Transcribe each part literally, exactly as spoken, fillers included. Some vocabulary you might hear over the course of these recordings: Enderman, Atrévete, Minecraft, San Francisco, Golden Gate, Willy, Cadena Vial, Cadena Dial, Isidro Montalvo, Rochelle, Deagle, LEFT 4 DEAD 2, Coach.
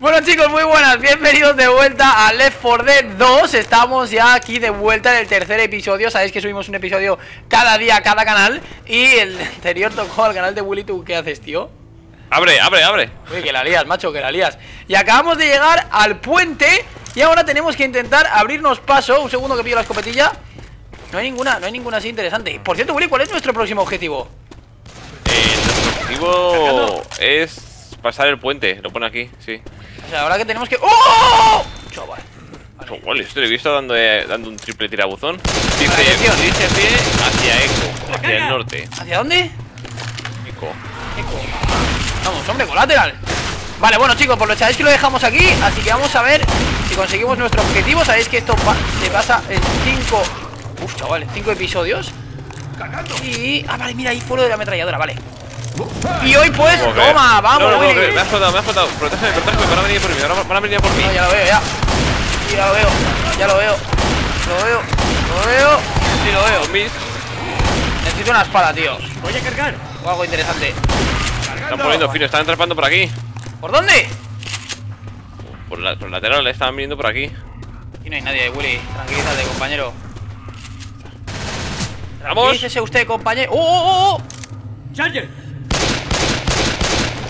Bueno chicos, muy buenas, bienvenidos de vuelta a Left four Dead dos. Estamos ya aquí de vuelta en el tercer episodio. Sabéis que subimos un episodio cada día a cada canal. Y el anterior tocó al canal de Willy. ¿Tú qué haces, tío? Abre, abre, abre. Uy, que la lías, macho, que la lías. Y acabamos de llegar al puente. Y ahora tenemos que intentar abrirnos paso. Un segundo que pillo la escopetilla. No hay ninguna, no hay ninguna así interesante. Por cierto, Willy, ¿cuál es nuestro próximo objetivo? Eh, nuestro objetivo es... pasar el puente, lo pone aquí, sí. O sea, ahora que tenemos que... ¡Oh! Chaval. Vale. Chaval, esto lo he visto dando, eh, dando un triple tirabuzón. Dice, dirígete hacia Eco, hacia el norte. ¿Hacia dónde? Eco. Eco. Vamos, hombre, colateral. Vale, bueno chicos, pues lo sabéis que lo dejamos aquí. Así que vamos a ver si conseguimos nuestro objetivo. Sabéis que esto va, se basa en cinco... Uf, chaval, en cinco episodios. Cagando. Y... ah, vale, mira, ahí fuera de la ametralladora, vale. Y hoy pues, no toma, vamos, no, no, Willy. Me has flotado, me has flotado. Protégeme, protégeme, van a venir por mí, van a venir por mí. No, ya lo veo, ya. Sí, ya lo veo, ya lo veo. Lo veo, lo veo. Sí, lo veo. Mis. Necesito una espada, tío. Voy a cargar. O algo interesante. Están poniendo fino, están atrapando por aquí. ¿Por dónde? Por, la, por el lateral, estaban viniendo por aquí. Aquí no hay nadie, Willy. Tranquilízate, compañero. Vamos. Tranquilícese usted, compañero. ¡Oh, oh, oh! ¡Charger!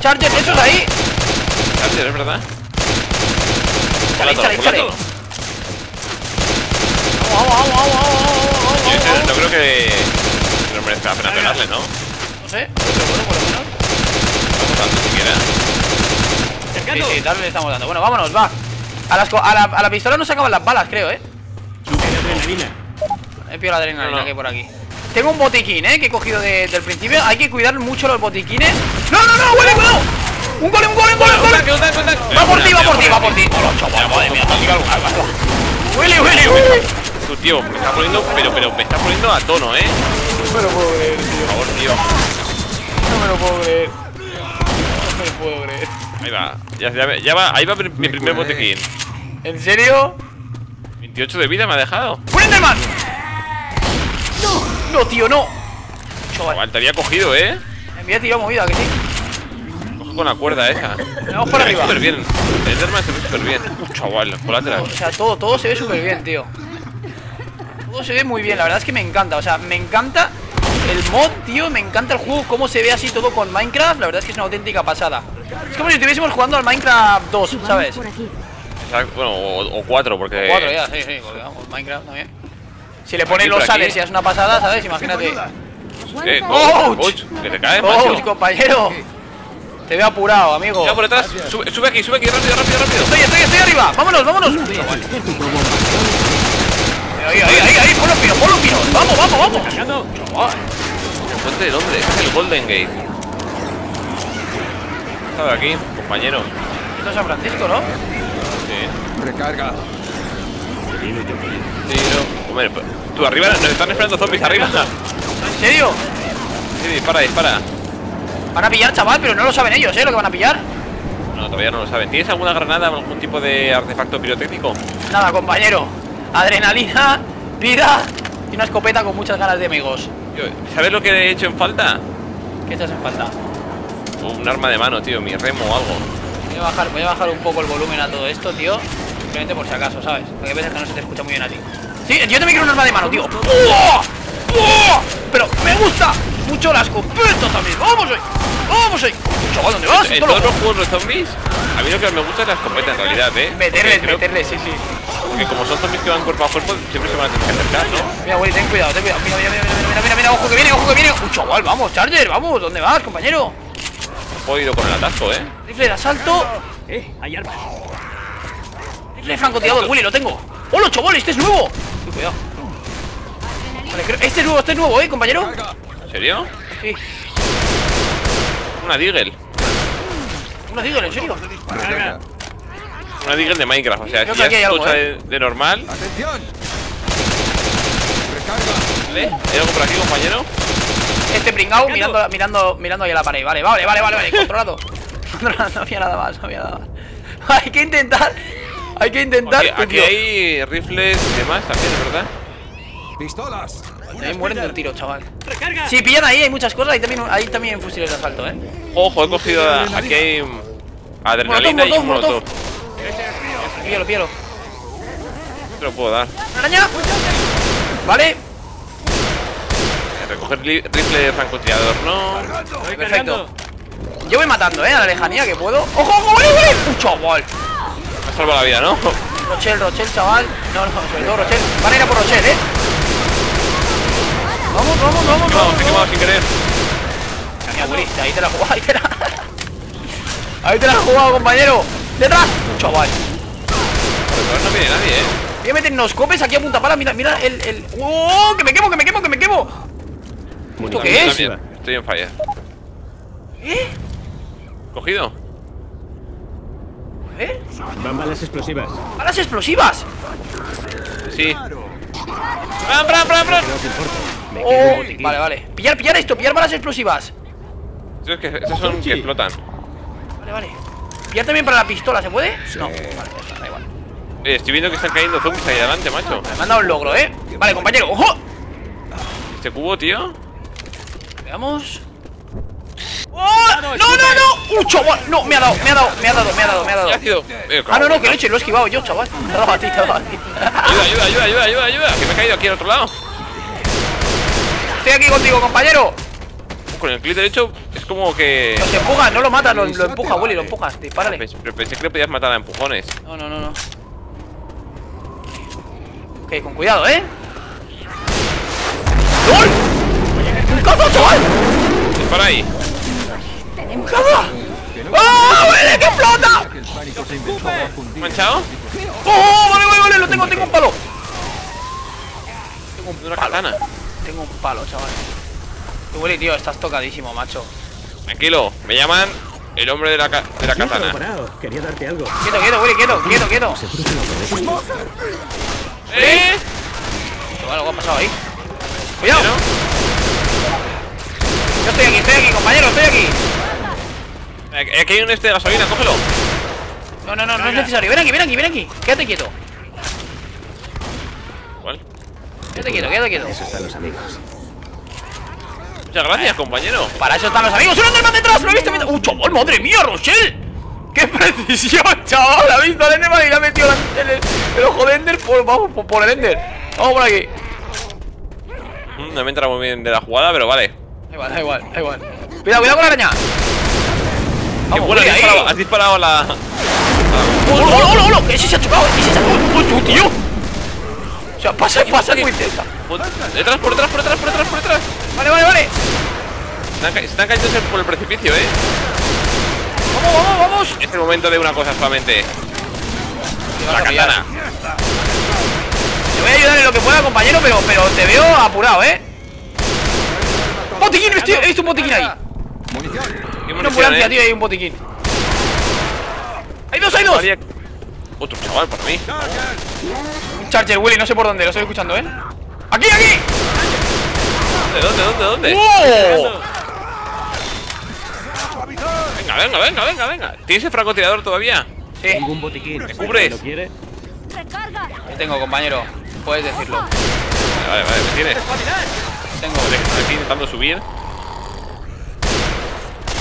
Charger, eso es ahí. Charger, es verdad. Chale, chale, chale. Vamos, vamos, vamos, vamos, vamos, vamos. Yo no creo que no merezca la pena pegarle, ¿no? No sé, seguro, por lo menos. Estamos dando siquiera. Sí, sí, tal vez le estamos dando. Bueno, vámonos, va. A, las co a, la, a la pistola no se acaban las balas, creo, ¿eh? He pillado la adrenalina no, no. que hay por aquí. Tengo un botiquín, eh, que he cogido de, del principio. Hay que cuidar mucho los botiquines. ¡No, no, no! ¡Huele, cuidado! ¡Un gol, un gol, un gol, un gol! ¡Va por ti, va por ti, va por ti! ¡Madre mía! ¡Huele, huele, huele! Tú, tío, me está poniendo... Pero, pero, me está poniendo a tono, eh. No me lo puedo creer, tío. Por favor, tío. No me lo puedo creer. No me lo puedo creer. Ahí va. Ya, ya, ya va. Ahí va mi primer botiquín. ¿En serio? veintiocho de vida me ha dejado. ¡Un Enderman! ¡No! No, tío, no. Chaval, te había cogido, eh. Me había tirado movida, que sí. Coge con la cuerda esa. Vamos para arriba. Súper bien. El Enderman se ve súper bien. Chaval, los colaterales. O sea, todo, todo se ve súper bien, tío. Todo se ve muy bien, la verdad es que me encanta. O sea, me encanta el mod, tío. Me encanta el juego, cómo se ve así todo con Minecraft. La verdad es que es una auténtica pasada. Es como si estuviésemos jugando al Minecraft dos, ¿sabes? Exacto, bueno, o cuatro, porque... O cuatro ya, sí, sí, porque vamos, Minecraft también. Si le ponen los sales y es una pasada, ¿sabes? Imagínate. Eh, coach, coach, que te caes, macho. Coach, compañero. Te veo apurado, amigo. Ya por detrás. Sube, sube aquí, sube aquí, rápido, rápido, rápido. Estoy, estoy, estoy arriba. Vámonos, vámonos. Ahí, ahí, ahí, ahí. Ponlo fino, ponlo fino. Vamos, vamos, vamos. El puente de Londres, es el Golden Gate. Estaba aquí, compañero. Esto es San Francisco, ¿no? Sí. Recarga. Tiro. Hombre, tú arriba, nos están esperando zombies arriba. ¿En serio? Sí, dispara, dispara. Van a pillar, chaval, pero no lo saben ellos, ¿eh? Lo que van a pillar. No, todavía no lo saben. ¿Tienes alguna granada o algún tipo de artefacto pirotécnico? Nada, compañero. Adrenalina, vida y una escopeta con muchas ganas de amigos. ¿Sabes lo que he hecho en falta? ¿Qué echas en falta? Un arma de mano, tío, mi remo o algo. Voy a bajar, voy a bajar un poco el volumen a todo esto, tío. Simplemente por si acaso, ¿sabes? Porque a veces que no se te escucha muy bien a ti. Sí, yo también quiero un arma de mano, tío. ¡Oh! ¡Oh! Pero me gusta mucho las escopetas también. ¡Vamos hoy! ¡Vamos hoy! Chaval, ¿dónde vas? En, en todos los juegos de zombies, a mí lo que me gusta es la escopeta en realidad, ¿eh? Meterles, meterles, sí, sí. Porque como son zombies que van cuerpo a cuerpo, siempre se van a tener que acercar, ¿no? Mira, güey, ten cuidado, ten cuidado. Mira, mira, mira, mira, mira, mira, mira, ojo que viene, ojo que viene. ¡Uh, chaval, vamos, Charger, vamos! ¿Dónde vas, compañero? No puedo ir con el atasco, ¿eh? Rifle de asalto. Eh, hay armas. Rifle de francotirador, Willy, lo tengo. ¡Hola, chaval! ¡Este es nuevo! Cuidado. Vale, creo... Este es nuevo, este es nuevo, ¿eh, compañero? ¿En serio? Sí. Una Deagle. Una Deagle, ¿en serio? Una Deagle de Minecraft, o sea, creo si ya es tocha eh. de, de normal. ¡Atención! ¿Vale? ¿Hay algo por aquí, compañero? Este pringao mirando, mirando, mirando ahí a la pared. Vale, vale, vale, vale, vale. Controlado. Controlado, no había nada más, no había nada más. Hay que intentar... Hay que intentar. Oye, aquí tío. Hay rifles y demás también, ¿verdad? Pistolas. También mueren de un tiro, chaval. Recarga. Si pillan ahí, hay muchas cosas. Ahí también, ahí también fusiles de asalto, ¿eh? Ojo, he cogido. Aquí hay adrenalina y un molotov. píllalo, píllalo. Te lo puedo dar. ¡Araña! Vale. Recoger rifle francotirador, no. Perfecto. Yo voy matando, eh, a la lejanía que puedo. ¡Ojo, ojo, vale, vale! ¡Un chaval! Me ha salvado la vida, ¿no? Rochelle, Rochelle, chaval. No, no, sobre todo Rochelle. Van a ir a por Rochelle, eh. Vamos, vamos, vamos, vamos. Te he quemado sin querer. Mira, Willy, ahí te la has jugado, ahí te la... ahí te la has jugado, compañero. ¡Detrás! ¡Un chaval! Pero no viene nadie, eh. Voy a meter unos copes aquí a punta pala. Mira, mira el... el... ¡Oh! ¡Que me quemo, que me quemo, que me quemo! ¿Esto qué es? Estoy en falla. ¿Eh? Cogido. ¿Eh? Van balas explosivas. ¡Balas explosivas! Sí. ¡Pran, pran, pran, pran! Oh, vale, vale. Pillar, pillar esto, pillar balas explosivas. Esos que, esos son que explotan. Vale, vale. Pillar también para la pistola, ¿se puede? Sí. No, vale, da igual. Eh, estoy viendo que están cayendo zombies ahí adelante, macho. Me han dado un logro, ¿eh? Vale, compañero, ¡ojo! Este cubo, tío. Veamos. ¡Oh! ¡No, no, no! ¡Uh, chaval! No, me ha dado, me ha dado, me ha dado, me ha dado, me ha dado. Ah, no, no, que lo he hecho, lo he esquivado yo, chaval. Te he dado a ti, te he dado a ti. Ayuda, ayuda, ayuda, ayuda, ayuda. Que me he caído aquí al otro lado. Estoy aquí contigo, compañero. Con el clic derecho es como que... Los empujas, no lo matas, lo, lo empuja, Willy, lo empujas, dispárale. Pero pensé que le podías matar a empujones. No, no, no, no. Ok, con cuidado, ¿eh? ¡Gol! ¡Un cazo, chaval! Dispara ahí. ¡Un cazo! ¡Oh, Willy, que explota! ¿Manchado? ¡Oh, vale, vale, vale! Lo tengo, tengo un palo. Tengo un... una katana. Tengo un palo, chaval. Tú, Willy, tío, estás tocadísimo, macho. Tranquilo, me llaman el hombre de la, ca de la katana. Quería darte algo. Quieto, quieto, Willy, quieto, quieto, quieto. ¿Eh? Algo ha pasado ahí. ¡Cuidado! Yo estoy aquí, estoy aquí, compañero, estoy aquí. Aquí hay un este de gasolina, cógelo. No, no, no, no es necesario. Ven aquí, ven aquí, ven aquí. Quédate quieto. ¿Cuál? Quédate quieto, quédate quieto. Eso están los amigos. Muchas gracias, compañero. Para eso están los amigos. ¡Un Enderman detrás! ¡Lo he visto! ¡Uh, chaval! ¡Madre mía, Rochelle! ¡Qué precisión, chaval! ¡La ha visto al Enderman y le ha metido el, el, el ojo de Ender por, vamos, por, por el Ender! ¡Vamos por aquí! No me entra muy bien de la jugada, pero vale. Da igual, da igual, da igual. ¡Cuidado, cuidado con la araña! ¡Qué bueno! Has disparado, has disparado a la... ¡Hola, hola, hola, hola! ¡Ese se ha chocado! ¡Ese se ha chocado! ¡Uy, tío! O sea, pasa, pasa muy cerca. Detrás, por detrás, por detrás, por detrás, por detrás. Vale, vale, vale. Se están cayendo por el precipicio, eh. Vamos, vamos, vamos. Es el momento de una cosa solamente. La katana. Te voy a ayudar en lo que pueda, compañero, pero, pero te veo apurado, eh. ¡Botiquín! He visto un botiquín ahí. Una ambulancia, tío, hay un botiquín. ¡Hay dos, hay dos! Otro chaval para mí. Un charger, Willy, no sé por dónde, lo estoy escuchando, ¿eh? ¡Aquí, aquí! ¿De dónde, dónde, dónde? ¡Wow! Venga, venga, venga, venga, venga. ¿Tienes el francotirador todavía? Sí. Ningún botiquín. ¿Me cubres? ¿Lo quieres? Ahí tengo, compañero. Puedes decirlo. Vale, vale, vale, ¿me tienes? Tengo. Estoy intentando subir.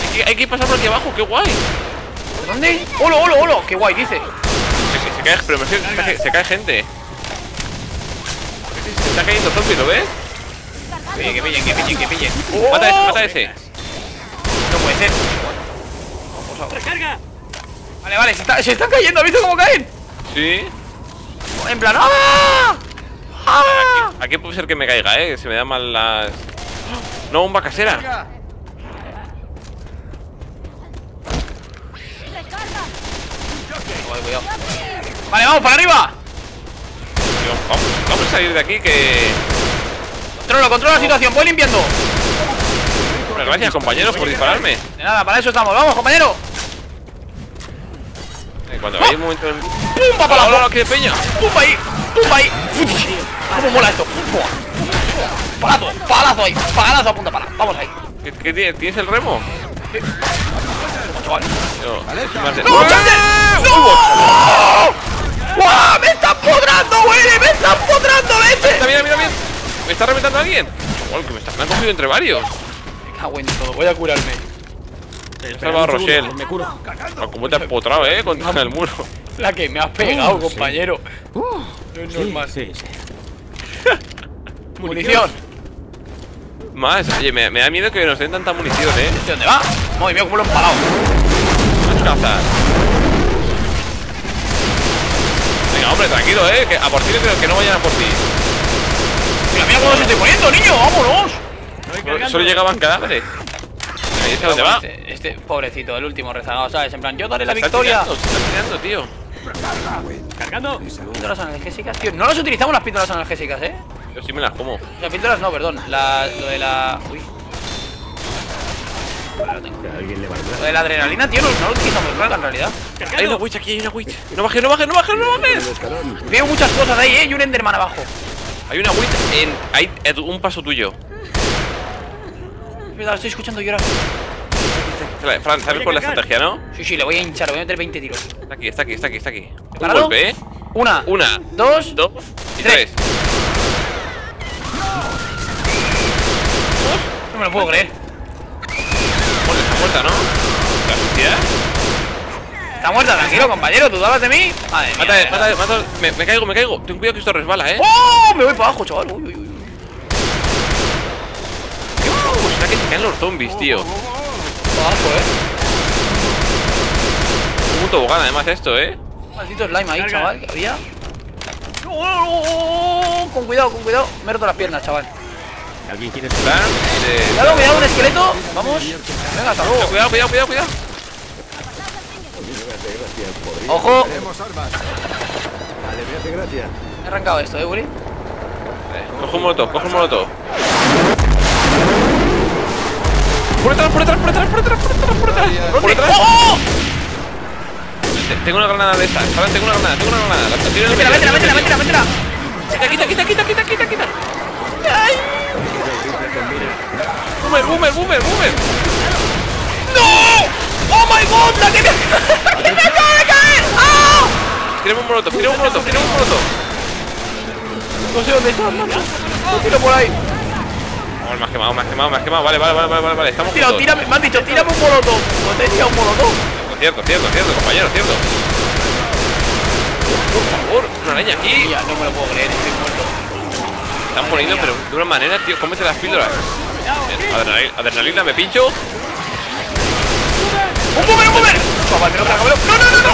Hay que, hay que pasar por aquí abajo, qué guay. ¿Dónde? ¡Holo, holo, holo! ¡Qué guay, dice! Se, se cae, pero me se, se, se cae gente. Se está cayendo zombie, ¿lo ves? Oye, que pillen, que pillen, que pillen. ¡Oh! Mata a ese, mata a ese. No puede ser. Vamos, vamos. ¡Recarga! Vale, vale, se, está, se están cayendo, ¿has visto cómo caen? Sí. En plan, ¡ah! ¡Ah! Aquí, aquí puede ser que me caiga, eh. Se me dan mal las... No, bomba casera. Vale, cuidado. Vale, vamos, para arriba. Dios, vamos, vamos a salir de aquí que... Controlo, controlo la situación, voy limpiando. Bueno, gracias, compañeros, por dispararme. De nada, para eso estamos, vamos, compañero. Eh, cuando hay un momento en... ¡Pumba para la bola! ¡Pumba ahí! ¡Pumba ahí! ¡Cómo mola esto! ¡Palazo! ¡Palazo ahí! ¡Palazo a punta pala! ¡Vamos ahí! ¿Qué, qué tienes? ¿Tienes el remo? Sí. Chaval. No, vale. ¡No, ¡No! ¡Wow! ¡Me están podrando, Willy! ¡Me están podrando, leche! Mira, mira, mira. ¿Me está reventando alguien? Chaval, que me, está... me han cogido entre varios. Me cago en todo, voy a curarme. Me ha salvado Rochelle. Me curo. Como te has potrado, eh, contra el muro. La que me has pegado, uh, compañero. Sí. Uh, no es sí, normal. Sí, sí. Munición. Más, oye, me, me da miedo que nos den tanta munición, eh. ¿De dónde va? Madre mía, cómo lo he empalado. Más cazas. Venga, hombre, tranquilo, eh. Que a por ti, pero que no vayan a por ti. Mira, mira cómo se estoy poniendo, niño. Vámonos. No, solo llegaban cadáveres. Pero ¿dónde va? Este, este pobrecito, el último rezagado, ¿sabes? En plan, yo daré la victoria. Tirando, se está tirando, tío. Cargando. Píldoras analgésicas, tío. No las utilizamos las píldoras analgésicas, eh. Yo sí me las como. Las píldoras no, perdón. La, lo de la. Uy. Lo de la adrenalina, tío, no, no lo utilizamos nada en realidad. Cargando. Hay una witch aquí, hay una witch. No bajes, no bajes, no bajes, no bajes. Veo muchas cosas ahí, eh. Y un Enderman abajo. Hay una witch en. Hay un paso tuyo. La estoy escuchando llorar. Fran, ¿sabes cuál es la estrategia, no? Sí, sí, le voy a hinchar, le voy a meter veinte tiros. Está aquí, está aquí, está aquí, está aquí. Un golpe, ¿eh? Una, una, dos, dos y tres. tres. No, no me lo puedo creer. Bueno, está muerta, ¿no? ¿La suciedad? Está muerta, tranquilo, compañero, tú hablas de mí. Madre mía, mátale, mátale, mátale. Me, me caigo, me caigo. Ten cuidado que esto resbala, ¿eh? ¡Oh! Me voy para abajo, chaval. Uy, uy, uy. Que se caen los zombies, tío. Abajo, eh. Un tobogán, además, esto, eh. Maldito slime ahí, chaval, que había. Con cuidado, con cuidado. Me he roto las piernas, chaval. ¿Alguien quiere entrar? Cuidado, cuidado, un esqueleto. Vamos. Venga, hasta luego. Cuidado, cuidado, cuidado, cuidado. Ojo. Me he arrancado esto, eh, Willy. Coge un molotov, coge un molotov. Por detrás, por detrás, por detrás, por detrás, por detrás, por detrás, por detrás. ¡Oh! Tengo una granada de estas, ¿sabes? Tengo una granada, tengo una granada. La tiro en el medio. Métela, métela, métela, métela. Quita, quita, quita, quita, quita, quita. ¡Ay! Boomer, boomer, boomer, boomer. ¡No! ¡Oh my god! ¡La que me acaba de caer! ¡Ah! Tiremos un molotov, tiremos un molotov, tiremos un molotov. No sé dónde está, no tiro por ahí. Me has quemado, me has quemado, me has quemado. Vale, vale, vale, vale, vale. Estamos tirado, tírame, me han dicho, tírame un molotov. No te he tirado un molotov. Cierto, cierto, cierto, compañero, cierto. Por favor, una araña aquí. Ya, no me lo puedo creer, estoy muerto. Están poniendo, pero de una manera, tío, cómete las píldoras. Adrenalina, adrenalina, me pincho. ¡Un boomer, un boomer! ¡No, no, no, no!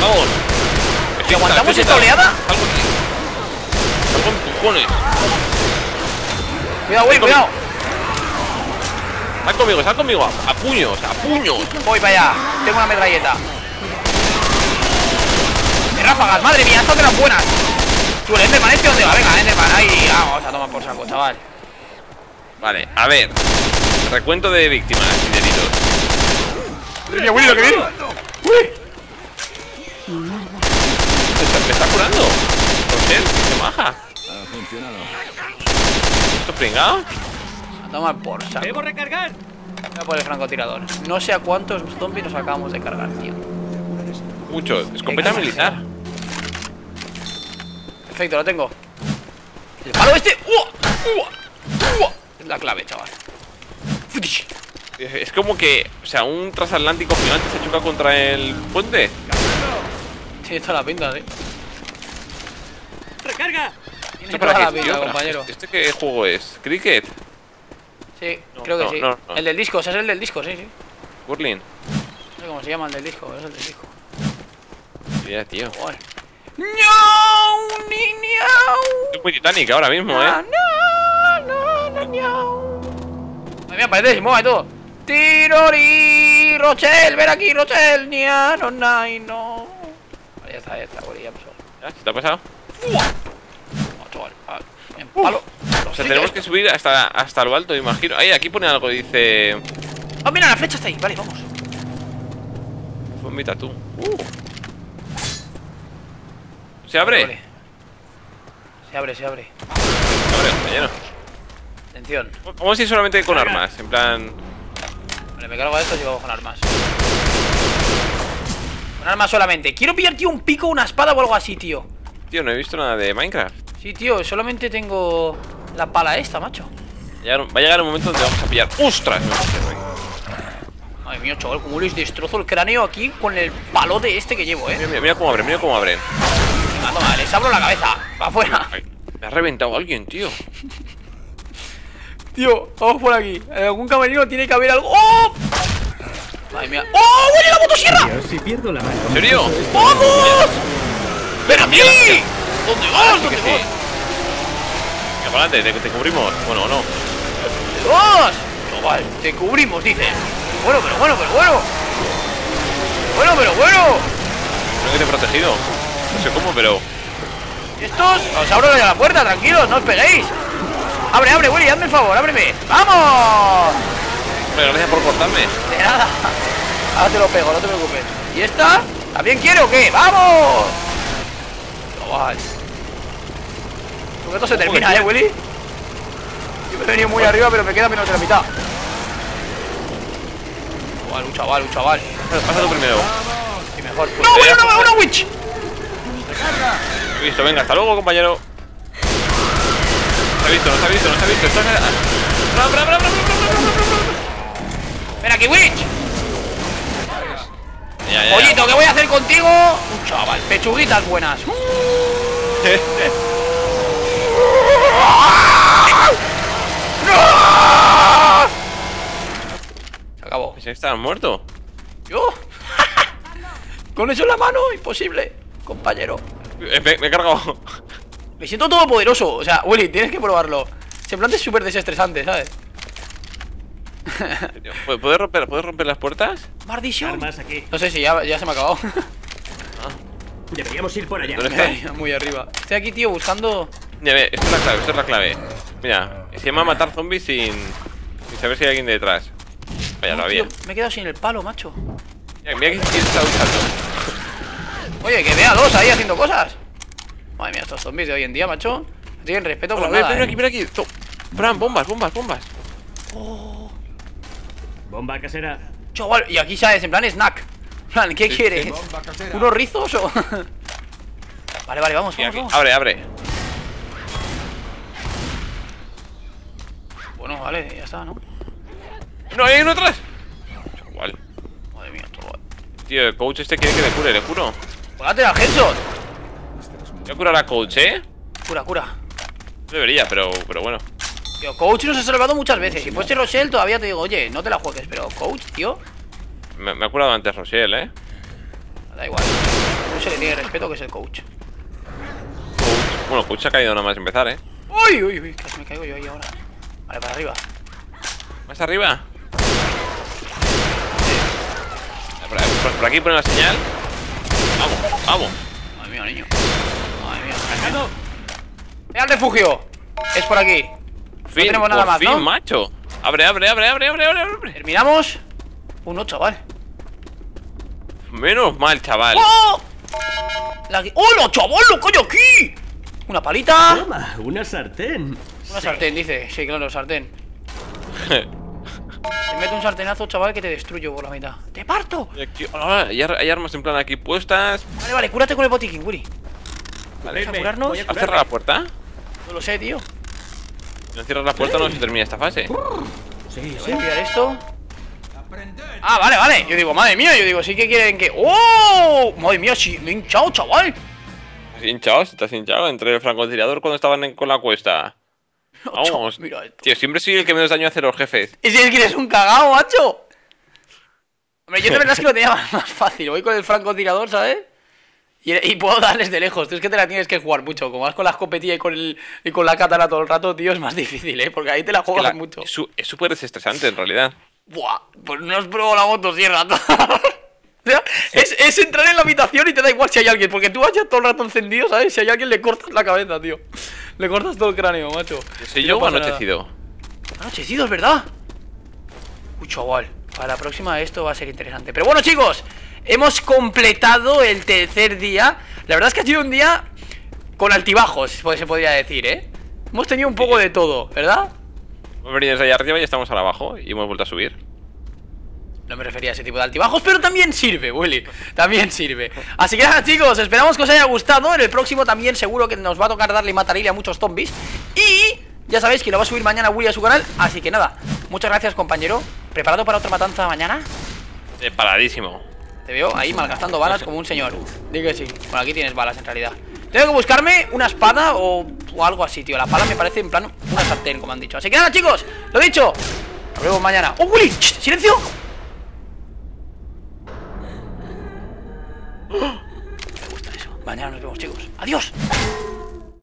Vamos. ¿Y aguantamos esta oleada? Con empujones. Cuidado, güey, cuidado. Sal conmigo, sal conmigo. A puños, a puños. Voy para allá. Tengo una metralleta. De ráfagas, madre mía, estas de las buenas. Tú, el Enderman, este, ¿dónde va? Venga, Enderman, ahí. Vamos a tomar por saco, chaval. Vale, a ver. Recuento de víctimas, chileritos. Mira, Willy, lo que viene. Uy. Me está curando. Rochelle, qué maja. Ha funcionado. ¿Esto es pringado? A tomar por saco. Debo recargar. Voy a por el francotirador. No sé a cuántos zombies nos acabamos de cargar, tío. Muchos. Escopeta militar. Perfecto, lo tengo. El palo este. ¡Uah! ¡Uah! Es la clave, chaval. Es como que, o sea, un transatlántico gigante se choca contra el puente. Tiene toda la pinta, ¿eh? ¡Recarga! ¿Esto para qué, la pinta, compañero? ¿Este qué juego es? ¿Cricket? Sí, no, creo que no, sí. No, no. El del disco, o sea, es el del disco, sí, sí. Curling. No sé cómo se llama el del disco, pero es el del disco. Mira, tío. Bueno. ¡No! ¡Ni, no! Es muy Titanic ahora mismo, no, ¿eh? ¡No! ¡No! ¡No! ¡No! Ay, mira, parece que se mueve todo. ¡Tirori! ¡Rochelle! ¡Ven aquí, Rochelle! ¡Ni, no, no, no! Ya está, ya está, güey, ya pasó. ¿Ya? ¿Se te ha pasado? ¡Uah! No, chaval, en palo. O sea, tenemos que subir hasta, hasta lo alto, imagino. Ahí, aquí pone algo, dice... ¡Ah, mira, la flecha está ahí! Vale, vamos. Vomita tú. Uh. ¿Se abre? Vale. Se abre, se abre. Se abre, compañero. Atención. Vamos a ir solamente con armas, en plan... Vale, me cargo de esto y vamos con armas. Un arma solamente. Quiero pillar, tío, un pico, una espada o algo así, tío. Tío, no he visto nada de Minecraft. Sí, tío, solamente tengo la pala esta, macho. Va a llegar un momento donde vamos a pillar. ¡Ostras! No, no, no, no, no. Ay, mío, chaval, como les destrozo el cráneo aquí con el palote este que llevo, eh. Mira, mira, mira cómo abren, mira cómo abren. Ah, toma, les abro la cabeza. Va afuera. Ay, me ha reventado alguien, tío. Tío, vamos por aquí. En algún camerino tiene que haber algo. ¡Oh! Madre mía. ¡Oh, Willy, la motosierra! Tío, si pierdo la mano. ¿En serio? ¡Vamos! ¡Ven aquí! ¿Dónde vas? ¿Dónde vas? Mira, para adelante, te, te cubrimos. Bueno, no. ¡Vamos! No, vale, te cubrimos, dice. Bueno, pero bueno, pero bueno. Bueno, pero bueno. Creo que te he protegido. No sé cómo, pero. ¿Y estos? Os abro ya la puerta, tranquilos, no os peguéis. Abre, abre, Willy, hazme el favor, ábreme. ¡Vamos! Pero gracias por cortarme. De nada. Ahora te lo pego, no te preocupes. ¿Y esta? ¿También quiere o qué? ¡Vamos! Chaval. Esto se termina, ¿eh, Willy? Yo me he venido muy arriba, pero me queda menos de la mitad. Chaval, un chaval, un chaval. Pasa tú primero. Y mejor. ¡No, Willy, una, una witch! Listo, venga, hasta luego, compañero. No está visto, no está visto, no está visto. Está... ¡Bra, bra, bra, bra, bra, bra, bra, bra! ¡Ven aquí, witch! Ya, ya, ya. Pollito, ¿qué voy a hacer contigo? Un chaval, pechuguitas buenas. Se acabó. ¿Estás muerto? ¿Yo? Con eso en la mano, imposible, compañero. Eh, me, me he cargado. Me siento todopoderoso, o sea, Willy, tienes que probarlo. Semblante es súper desestresante, ¿sabes? ¿Puedes romper, ¿puedes romper las puertas? ¡Maldición! Aquí. No sé si ya, ya se me ha acabado. Ah. Deberíamos ir por allá. Muy arriba. Estoy aquí, tío, buscando... Ya ve, esta es la clave, esta es la clave. Mira, se llama matar zombies sin... sin saber si hay alguien de detrás. Vaya, no, todavía. Me he quedado sin el palo, macho. Mira, mira que quién está usando. Oye, que vea dos ahí haciendo cosas. Madre mía, estos zombies de hoy en día, macho. No tienen respeto por nada. Mira aquí, mira aquí. Fran, bombas, bombas, bombas. Oh. Bomba casera. Chaval, y aquí sabes, en plan snack. Plan, ¿qué sí, quieres? Sí, ¿unos rizos o...? Vale, vale, vamos, vamos, vamos. Abre, abre. Bueno, vale, ya está, ¿no? ¡No, hay uno atrás! Chaval. Madre mía, chaval. Tío, el coach este quiere que le cure, le juro. ¡Volate la headshot! Voy a curar a Coach, ¿eh? Cura, cura. Debería, pero, pero bueno. Tío, Coach nos ha salvado muchas veces. Si fuese Rochelle todavía te digo, oye, no te la juegues. Pero Coach, tío. Me, me ha curado antes Rochelle, ¿eh? Da igual. No se le tiene respeto que es el Coach. Coach. Bueno, Coach se ha caído nada más empezar, ¿eh? Uy, uy, uy, casi me caigo yo ahí ahora. Vale, para arriba. ¿Más arriba? Sí. Por, por, por aquí pone la señal. Vamos, vamos. Madre mía, niño. ¡Ve al refugio! Es por aquí. Fin, no tenemos nada más, fin, ¿no? Macho. Abre, abre, abre, abre, abre, abre. Terminamos. Uno, chaval. Menos mal, chaval. ¡Oh! La... ¡Hola, chaval! ¡Lo que hay aquí! Una palita. Toma, una sartén. Una sí. sartén, dice. Sí, claro, sartén. Te meto un sartenazo, chaval, que te destruyo por la mitad. ¡Te parto! Aquí, hay armas en plan aquí puestas. Vale, vale, cúrate con el botiquín, Willy. Vale, ¿vamos a curarnos? ¿Has cerrado la puerta? No lo sé, tío. Si no cierras la puerta, no se termina esta fase. Sí, sí. Voy a pillar esto. Ah, vale, vale. Yo digo, madre mía, yo digo, sí que quieren que... ¡Oh! Madre mía, sí, me he hinchado, chaval. ¿Estás hinchado? ¿Se te has hinchado? Entre el francotirador cuando estaban en, con la cuesta. Vamos. Mira esto. Tío, siempre soy el que menos daño hace los jefes. Es que eres un cagao, macho. Hombre, yo de verdad es que lo tenía más fácil. Voy con el francotirador, ¿sabes? Y puedo darles de lejos, tú es que te la tienes que jugar mucho. Como vas con la escopetilla y con, el, y con la katana todo el rato, tío, es más difícil, ¿eh? Porque ahí te la juegas es que la, mucho. Es súper desestresante, en realidad. Buah, pues no os pruebo la motosierra. O sea, es, es entrar en la habitación y te da igual si hay alguien. Porque tú vas ya todo el rato encendido, ¿sabes? Si hay alguien le cortas la cabeza, tío. Le cortas todo el cráneo, macho. Soy yo o anochecido. Anochecido, es verdad. Uy, chaval, para la próxima esto va a ser interesante. Pero bueno, chicos, hemos completado el tercer día. La verdad es que ha sido un día con altibajos, se podría decir, ¿eh? Hemos tenido un poco de todo, ¿verdad? Hemos venido desde allá arriba y estamos ahora abajo y hemos vuelto a subir. No me refería a ese tipo de altibajos, pero también sirve, Willy. También sirve. Así que nada, chicos, esperamos que os haya gustado. En el próximo también seguro que nos va a tocar darle y matarle a muchos zombies. Y ya sabéis que lo va a subir mañana Willy a su canal. Así que nada, muchas gracias, compañero. ¿Preparado para otra matanza mañana? Separadísimo. Te veo ahí malgastando balas como un señor. Digo que sí. Bueno, aquí tienes balas en realidad. Tengo que buscarme una espada o, o algo así, tío. La pala me parece en plan una sartén, como han dicho. Así que nada, chicos, lo dicho. Nos vemos mañana. ¡Oh, Willy! ¡Shh! ¡Silencio! Me gusta eso. Mañana nos vemos, chicos. ¡Adiós!